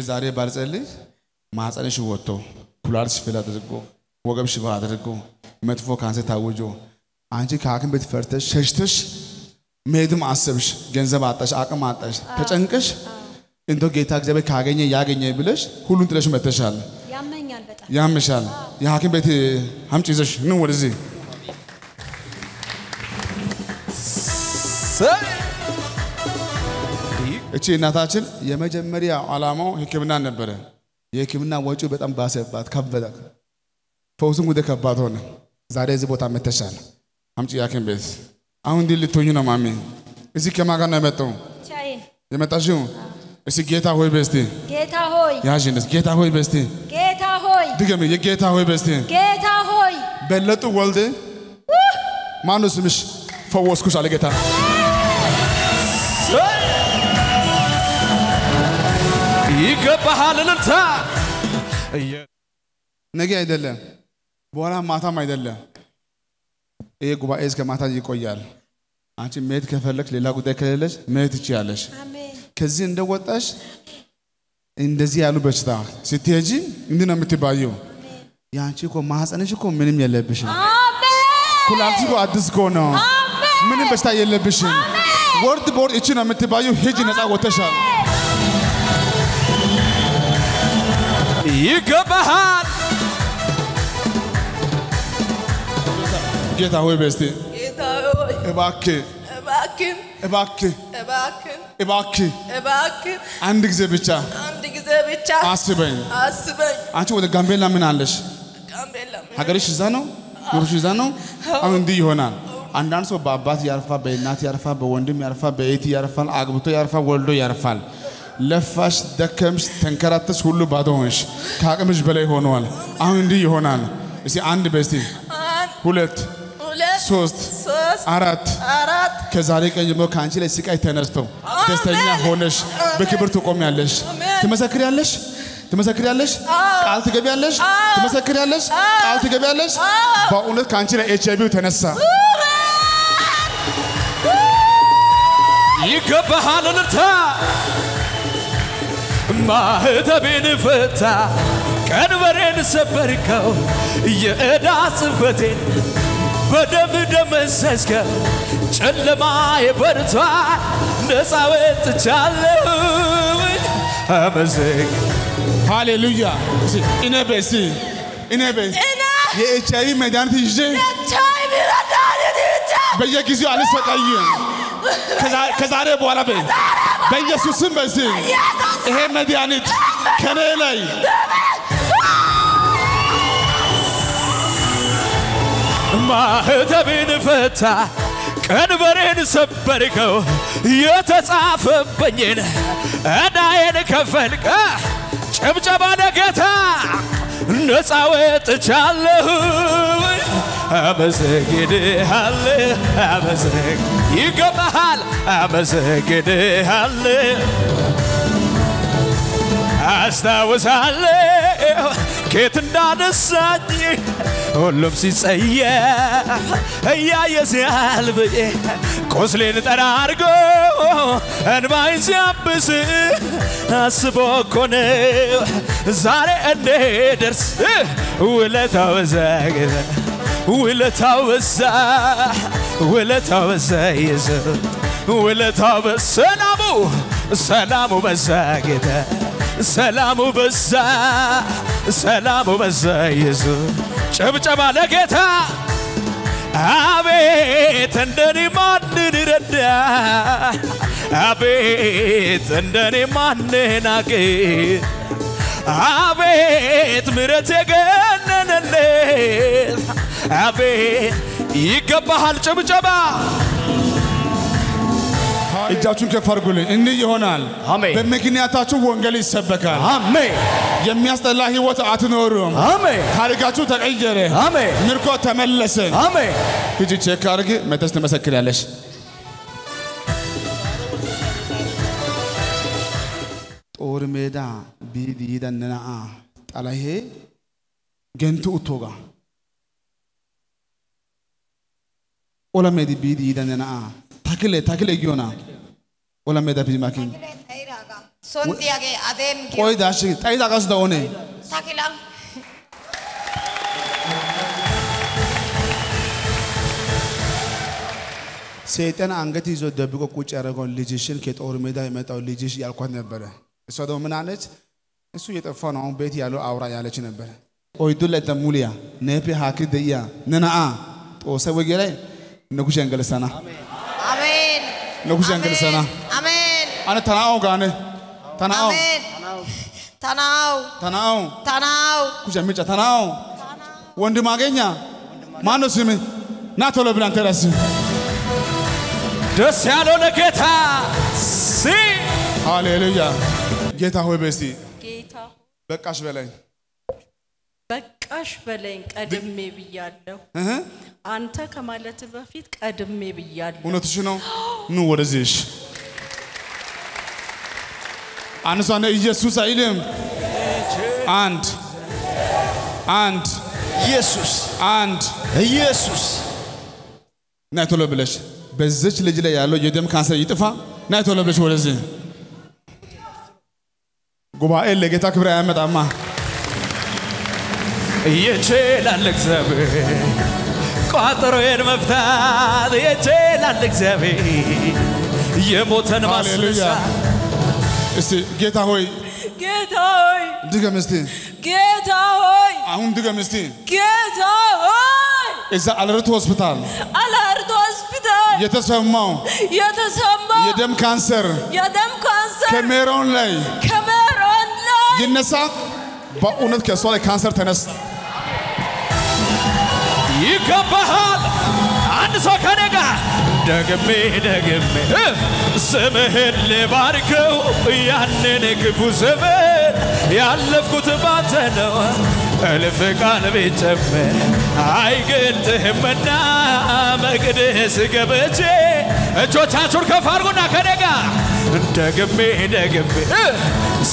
Zare Barzelli, Mazani Shuoto, Kulars Philadelgo, Wogam Shivadrego, Metfo Kansa Tawojo, Anti Kakan with Fertish, Shestish, Made them Assemsh, Genzabatash, Akamatash, Pachankash, Indo Getax, Kagany, Yagany village, Huluntrash Metashal, Yamishal, Yakin Betty, Hamchish, no, what is he? Echi natachin yemejemeria alamo hikimna nebere yekimna wachu betam basebat kabedak fawsum ude kabat hone zare ezi bota meteshal amchi yaken bet ahun dilitoyu na mami ezi kemaga na meton chai yemetashu ezi geta hoy besti geta hoy yajines geta hoy besti geta hoy digame ye geta hoy besti geta hoy belletu walde manusmiş fawos kushale geta Ne geldiler? Bu ara mata mı geldiler? Ey kuba eski mata yikoyal. Anca med kefelik lila gudekeliş, med içiyaliş. Kızın da vataş, indezi alu beşta. Sitiyeci, indina mitibayo. Yanci ko mahas aneci ko benim yelle bişin. Kulakçı ko adız konu. Benim beşta yelle bişin. Word board içine mitibayo hijines agotesha. You go behind. Get away, bestie. Get away. Ebaki. Ebaki. Ebaki. Ebaki. Ebaki. Ebaki. Andik zebicha. Andik zebicha. Asibay. Asibay. Anti o da Gambela minalish. Gambela. Hagarishizano. Murushizano. Amundi honan. Andan so babat yarfa be nat yarfa be wondim yarfa be eti yarfa agbuto yarfa worldo yarfa. لفش دکمش تنکراتش هولو بادومش کاغمش بله هنوال آهندی هنال اسی آن دبستی هولت سوست آرات کزاری که جمله کانچیل اسی که ایتنرستو دستانیا هنش بکیبر تو کمیالش تمسکریالش تمسکریالش کالتی کبیالش تمسکریالش کالتی کبیالش با اونت کانچیل HIV ایتنرسا یک بهانه تا Mahta bin fata, kanvarin sabarko, yedas fatin, badam damasasko, chalma ibarta, nasawet chalud, amazing. Hallelujah. Inebesi, inebesi. Ye çayı meydan tijde. Çayı meydan tijde. Bence kızı alıp sakayın. Kazare bu arabe. Ben Yesus'un besin. Hem medyanit. Keneley. Mahta bin fata. Kanvarin sabberiko. Yetasafabinin. Adayen kafelka. Çemçabana geta. Nesavet çallahu. Amazegide halle. Amazegide. You go mahal, amazegide halle. Asta was halle, ketanda nasani, olumsi sayya, ya yazalbe, kozlin tarargo, anvaysi abse, asbo kone, zare neders, uletavzagda, Will it have a Salamu Bazagida, Salamu Baza, Salamu Bazayazu, Chabana Geta, Abit and Danny Mandida, Abit and Danny Mandenaki, Abit Mirategan and Lay, Abit. Yıkıp bahal çabuk çabuk. İcatçım ki farklı. İndi yonal. Amin. Ben mekini atacağım vangeli sebbekar. Amin. Yemiyast Allah'ı vata atınıyorum. Amin. Harikatçı takiyere. Amin. Mirko temellesin. Amin. Hiçi çekar ki metesine mesakireleş. Or meyda bir diyeden nena Allah'ı genti utoga. Ola meydi bir diyeden nena takile takile giyona. Ola meyda bir makin. 손디아게 아덴 거의 다시 따이다 가서다 오네. 사기랑 세탄 안개티 저 더비고 꾸짜라건 리지신 게 떠오르메다 이메타올 리지시 알콘 ነበረ እሷ ምን አለች እሱ የጠፋነው ቤት ያለው አውራ ያለች ነበረ ኦይዱል ለተሙሊያ ነፊ ሀክደያ ነናአ ጦሰወገ ላይ ንጉሽ አንገልሰና አሜን ንጉሽ አንገልሰና አሜን አነ ተናው ጋነ ተናው አሜን ተናው ተናው ተናው ኩጀምጫ ተናው ወንድም አገኛ ማነው ስም ናቶሎ ብላን ተራስ ደስ ያለው ለጌታ ሲ ሃሌሉያ ጌታ ሆይ በስቲ ጌታ በቃሽ በለኝ ቀድሜ ብያለሁ አንተ ከማለት በፊት ቀድሜ ብያለሁ እነትሽ ነው ኑ ወደዚህ አንሷነ ኢየሱስ አይልም አንድ ኢየሱስ አንድ ኢየሱስ ናቶሎ ብለሽ በዚች ልጅ ላይ ያለው የደም ካንሰር ይጥፋ ናቶሎ ብለሽ ወደዚህ ጉባኤ ለጌታ ክብር ያመጣማ ይችላል እግዚአብሔር ቋጥሮዬን መፍታት ይችላል እግዚአብሔር የሞተን ማስነሳት እስቲ ጌታ ሆይ ድገም እስቲ ጌታ ሆይ አሁን ድገም እስቲ ጌታ ሆይ እዛ አለርት ሆስፒታል የተሰማው የደም ካንሰር ከሜሮን ላይ ይነሳ በእውነት ከሷ ላይ ካንሰር ተነሳ ይገባሃል አንድ ሰው ከነጋ ደግሜ ስምህን ልባርከው ያንን ክፉ ዘመን ያለፍኩት ባንተ ነው እልፍ ቃል ቢጨመር አይገልጥህምና መቅደስ ገብቼ እጆቻችሁን ከፍ አድርጉና ከነጋ ደግሜ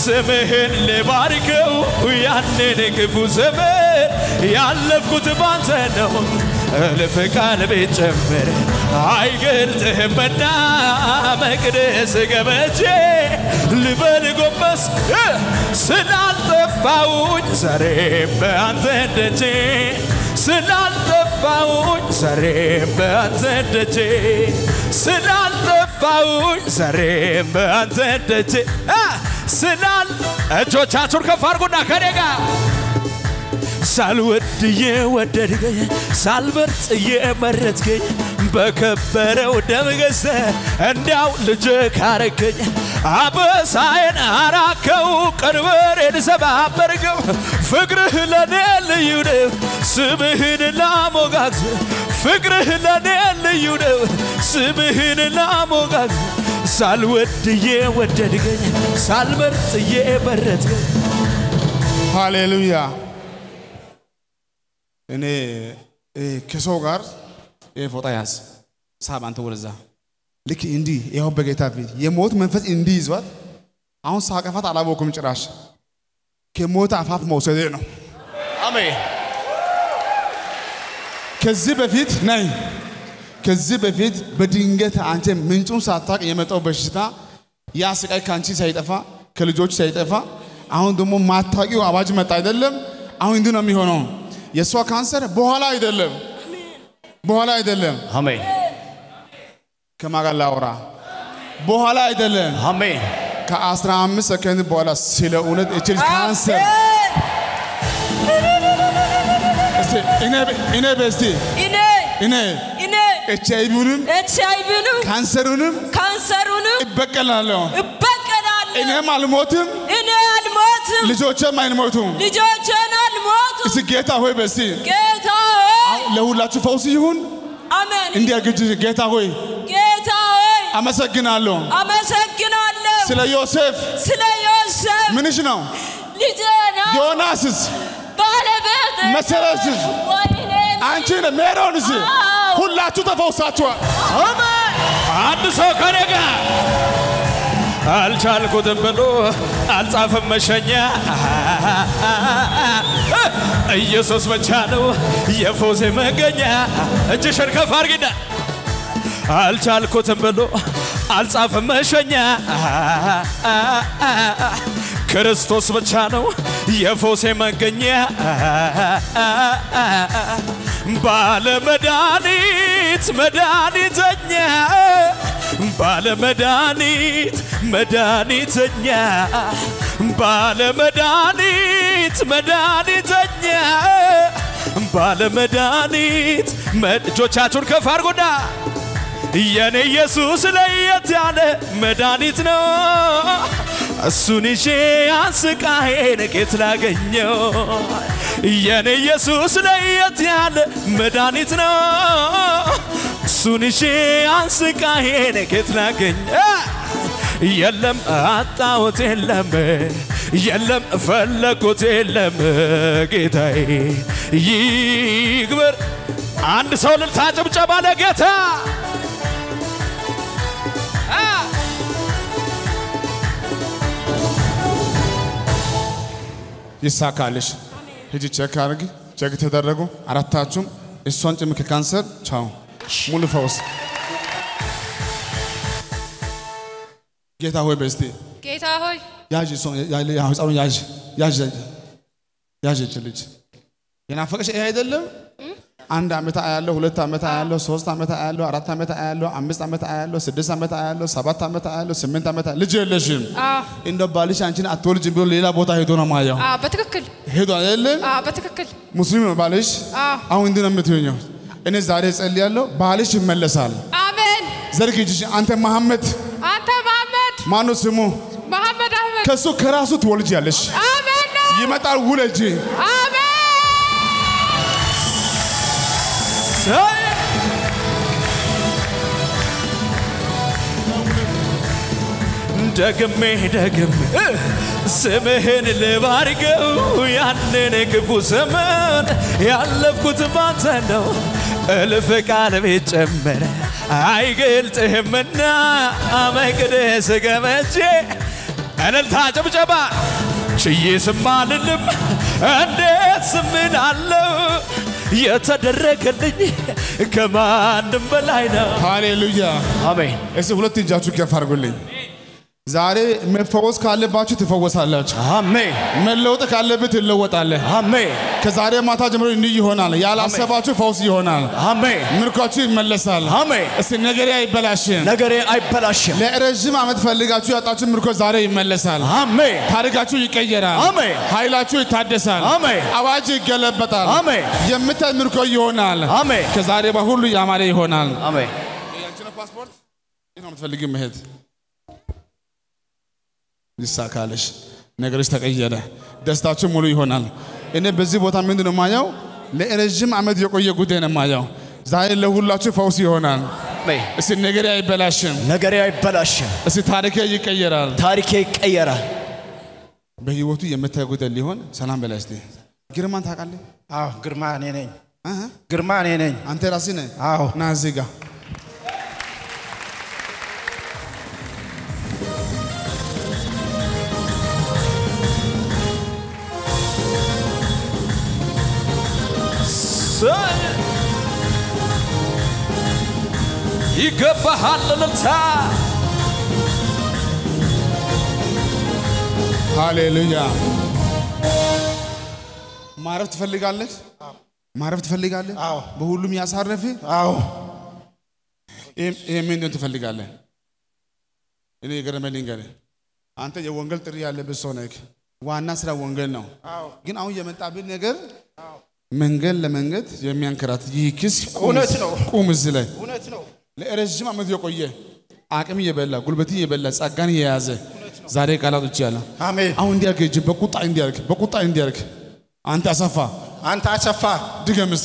ስምህን ልባርከው ያንን ክፉ ዘመን ያለፍኩት ባንተ ነው እልፍ ቃል ቢጨመር አይገልጥህምና መቅደስ ገብቼ ልበል ጎንበስ ስላልጠፋሁኝ ዛሬ በአንተ ደጄ ስላልጠፋሁኝ ዛሬ በአንተ ደጄ ስላል እጆቻችሁን ከፍ አድርጉና ከኔ ጋር ሳልወድዬ ወደድከኝ ሳልመርጥዬ መረጥከኝ በከበረው ደም ገዝተህ እንዳው ልጅህ ካረከኝ አበሳዬን አራከው ቀንበሬን ሰባበርከው ፍቅርህ ለኔ ልዩ ነው ስምህን ላሞጋግስ ፍቅርህ ለኔ ልዩ ነው ስምህን ላሞጋግስ ሳልወድዬ ወደድከኝ ሳልመርጥዬ መረጥከኝ ሃሌሉያ እኔ ከሰው ጋር ፎጣያስ ሳብ አንተ ወለዛ ልክ እንዲ ያው በጌታ ፊት የሞት መንፈስ እንዲ ይዟት አሁን ሳቀፋት አላወኩም ጭራሽ ከሞት አፋፍ መውሰድ ነው አሜን ከዚህ በፊት በድንገት አንተ ምንጩን ሳታቅ የመጣው በሽታ ያ ስቃይ ካንቺ ሳይጠፋ ከልጆች ሳይጠፋ አሁን ደሞ ማታቂው አባጅ መጣ አይደለም አሁን እንዲ ነው የሚሆነው የሷ ካንሰር በኋላ አይደለም አሜን ከማጋላ አውራ በኋላ አይደለም አሜን ከ15 ሰከንድ በኋላ ስለኡነት እቺ ካንሰር እስቲ እኔ ኤችአይቪንም ካንሰሩንም እበቀላለሁ እኔ አልሞትም ልጆቼም አይሞቱም እስቲ ጌታ ሆይ በስቲ ጌታ ለሁላችሁ ፈውስ ይሁን አሜን እንዲያግጅ ጌታ ሆይ አመሰግናለሁ ስለ ዮሴፍ ምንሽ ነው ልጄና ዮናስስ ባለበት መሰረስስ አንቺን ሜሮንስ ሁላችሁ ተፈውሳችኋል አሜን አንድ ሰው ከነጋ አልቻልኩትም ብሎ አልጻፈም መሸኛ ኢየሱስ ብቻ ነው የፎዜ መገኛ እጅሽን ከፍ አድርጊና አልቻልኩትም ብሎ አልጻፈም መሸኛ ክርስቶስ ብቻ ነው የፎሴ መገኛ ባለመድኃኒት መድኃኒተኛ ባለመድኃኒት መድኃኒተኛ ባለመድኃኒት መድኃኒተኛ ባለመድኃኒት እጆቻችሁን ከፍ አድርጉና የኔ ኢየሱስ ለየት ያለ መድኃኒት ነው እሱን ይዤ ስቃዬን ጌታ ላገኘው የኔ ኢየሱስ ለየት ያለ መድኃኒት ነው እሱን ይዤ ስቃዬን ጌታ ላገኘው የለም አጣሁት የለም የለም ፈለኩት የለም ጌታዬ ይግበር አንድ ሰው ልልታ ጭብጨባ ለጌታ ይሳካለሽ ሂጂ ቼክ አድርጊ ቼክ ተደረጉ አራታችሁም እሷን ጭምቅ ካንሰር ቻው ሙሉ ፈውስ ጌታ ሆይ በስቲ ጌታ ሆይ ያጂ ሶን ያለ ያጻሩ ያጂ ያጂ ያጂ ልጅ የናፈቀሽ አይደለም አንድ አመት አያለው ሁለት አመት አያለው ሶስት አመት አያለው አራት አመት አያለው አምስት አመት አያለው ስድስት አመት አያለው ሰባት አመት አያለው ስምንት አመት ልጅ የለሽም እንደ ባልሽ አንቺን አትወልጂም ብሎ ሌላ ቦታ ሄዶ ነው ማያው በትክክል ሄዶ አይደለም በትክክል ሙስሊም ነው ባልሽ አሁን እንደነ የምትሆነው እኔ ዛሬ ጸልያለሁ ባልሽ ይመለሳል አሜን ዘርግጅሽ አንተ መሐመድ ማኑ ስሙ መሐመድ አህመድ ከሱ ከራሱ ትወልጂያለሽ አሜን ይመጣል ውለጂ ደግሜ ደግሜ ስምህን ልባርገው ያንን ክፉ ዘመን ያለፍኩት ባንተ ነው እልፍ ቃል ቢጨመር አይገልጥህምና መቅደስ ገብቼ እልልታ ጭብጨባ ችዬስማ አልልም እንዴት ስምን አለው የተደረገልኝ ከማንም በላይ ነው ሃሌሉያ አሜን እሱ ሁለት እጃችሁ ከፍ አድርጉልኝ ዛሬ መፈወስ ካለባችሁ ትፈወሳላችሁ አሜን መለወጥ ካለበት ትለወጣለህ አሜን ከዛሬ ማታ ጀምሮ እንዲህ ይሆናል ያላሰባችሁ ፈውስ ይሆናል አሜን ምርኳችሁ ይመለሳል አሜን እሱ ነገሬ አይበላሽም ለረጅም አመት ፈልጋችሁ ያጣችሁ ምርኮ ዛሬ ይመለሳል አሜን ታሪካችሁ ይቀየራል አሜን ኃይላችሁ ይታደሳል አሜን አዋጅ ይገለበጣል አሜን የምታምኑ ምርኮ ይሆናል አሜን ከዛሬ በኋላ ያማረ ይሆናል አሜን ያንቺ ፓስፖርት እናም ትፈልጊም ሄድ ይሳካለሽ ነገርሽ ተቀየረ ደስታችሁ ሙሉ ይሆናል እኔ በዚህ ቦታ ምንድነው ማያው ለረጅም አመት የቆየ ጉዳይ ነው ማያው ዛሬ ለሁላችሁ ፈውስ ይሆናል እሺ ነገሬ አይበላሽም እሺ ታሪኬ ይቀየራል በህይወቱ የመታየ ጉዳይ ሊሆን ሰላም በላስቲ ግርማን ታውቃለህ አዎ ግርማ እኔ ነኝ አንተ ራስህ ነህ አዎ ናዚጋ ይገባሃል ለልታ ሃሌሉያ ማረፍ ትፈልጋለህ አዎ በሁሉም ያሳረፈ አዎ እምን ነው ትፈልጋለህ እኔ ገረመልኝ ገለ አንተ የወንጌል ጥሪ ያለብህ ሰው ነህ ዋና ስራ ወንጌል ነው ግን አሁን የመጣብህ ነገር መንገል ለመንገት የሚያንከራት ይክስ ቁነት ነው ቁምዝ ላይ ቁነት ነው ለረጅም አመት የቆየ አቅም የበላ ጉልበት የበላ ጻጋን የያዘ ዛሬ ቃላቶች ያለ አሜን አሁን እንዲያገጅ በቁጣ እንዲያርክ አንተ አሰፋ ድገምስ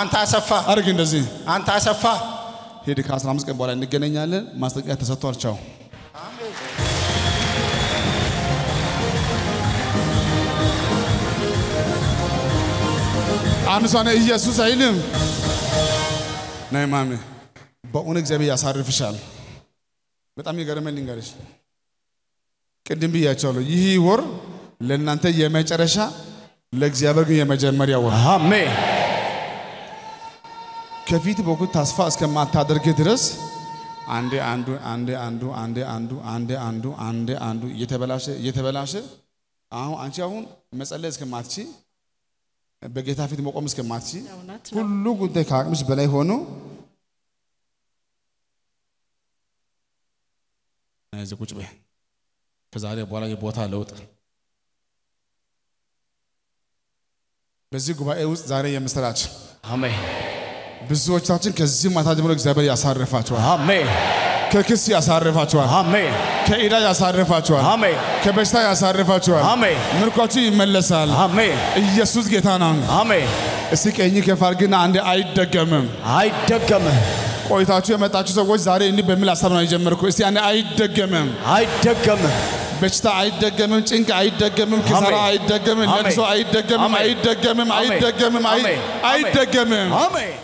አንተ አሰፋ አርግ እንደዚህ አንተ አሰፋ ሄድ ከ15 ቀን በኋላ እንገናኛለን ማስጠንቀቂያ ተሰጥቷል ቻው አንሳነ ኢየሱስ አይልም ናይ ማሜ በእውነት እግዚአብሔር ያሳርፍሻል በጣም ይገርመልኝ ጋርሽ ቅድም ብያቻለሁ ይሄ ወር ለእናንተ የመጨረሻ ለእግዚአብሔር ግን የመጀመሪያ ወር አሜን ከፊት በኩል ተስፋ እስከማታደርግ ድረስ አንዴ አንዱ የተበላሸ አሁን አንቺ አሁን መጸለይ እስከማትቺ በጌታ ፊት መቆም እስከማትቺ ሁሉ ጉዳይ ካቅምሽ በላይ ሆኖ ዘቁጭ በይ ከዛሬ በኋላ የቦታ ለውጥ በዚህ ጉባኤ ውስጥ ዛሬ የምስራች አሜን ብዙዎቻችን ከዚህ ማታ ጀምሮ እግዚአብሔር ያሳረፋችኋል አሜን ከክስ ያሳረፋችኋል አሜን ከኢዳ ያሳረፋችኋል አሜን ከበሽታ ያሳረፋችኋል አሜን ምርኮቹ ይመለሳል አሜን ኢየሱስ ጌታ ነው አሜን እስከኝ ከፋርግና አንዴ አይደገምም ቆይታችሁ የመጣችሁ ሰዎች ዛሬ እንዴ በሚል ሐሳብ ነው የጀመርኩ እስቲ አንዴ አይደገምም በሽታ አይደገምም ጭንቅ አይደገምም ኪሳራ አይደገምም ለቅሶ አይደገምም አይደገምም አሜን